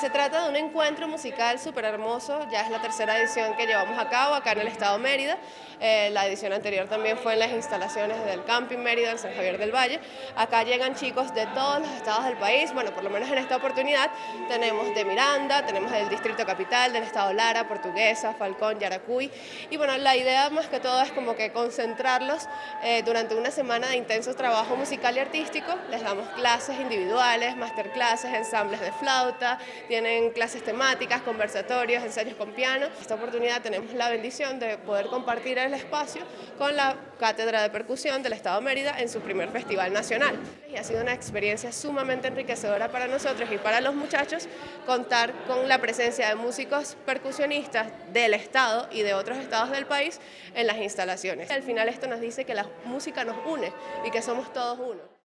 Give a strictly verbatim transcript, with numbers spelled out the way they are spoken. Se trata de un encuentro musical súper hermoso, ya es la tercera edición que llevamos a cabo acá en el Estado Mérida. Eh, la edición anterior también fue en las instalaciones del Camping Mérida, en San Javier del Valle. Acá llegan chicos de todos los estados del país, bueno, por lo menos en esta oportunidad tenemos de Miranda, tenemos del Distrito Capital, del Estado Lara, Portuguesa, Falcón, Yaracuy. Y bueno, la idea más que todo es como que concentrarlos eh, durante una semana de intenso trabajo musical y artístico. Les damos clases individuales, masterclasses, ensambles de flauta, tienen clases temáticas, conversatorios, ensayos con piano. Esta oportunidad tenemos la bendición de poder compartir el espacio con la Cátedra de Percusión del Estado Mérida en su primer festival nacional. Y ha sido una experiencia sumamente enriquecedora para nosotros y para los muchachos contar con la presencia de músicos percusionistas del Estado y de otros estados del país en las instalaciones. Al final esto nos dice que la música nos une y que somos todos uno.